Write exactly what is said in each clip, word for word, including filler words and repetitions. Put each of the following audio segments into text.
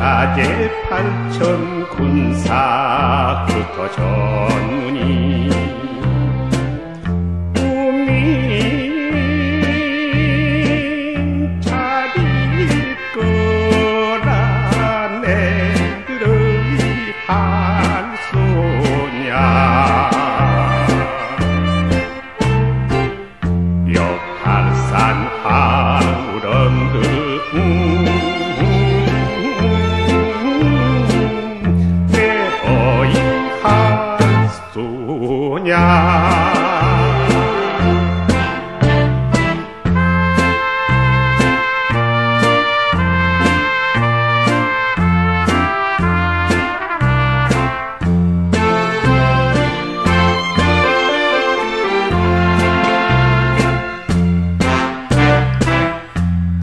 자제 팔천 군사 흩어 전문이 우미인 자리일 거라 내들의 한소냐 역발산 하우런들 음 소냐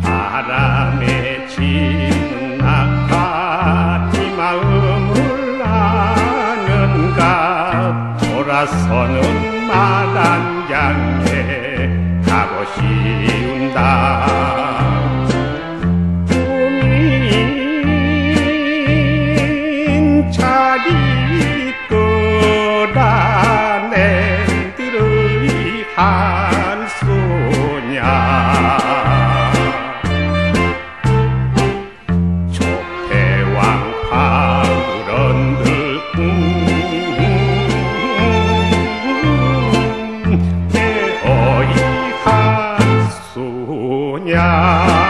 바람에 지는 낙하니 마음을 나는가 돌아서는 마당 향해 가고 쉬운다 우미인 자리 있거라 내들의 한소냐 조폐왕 파울언들 음 야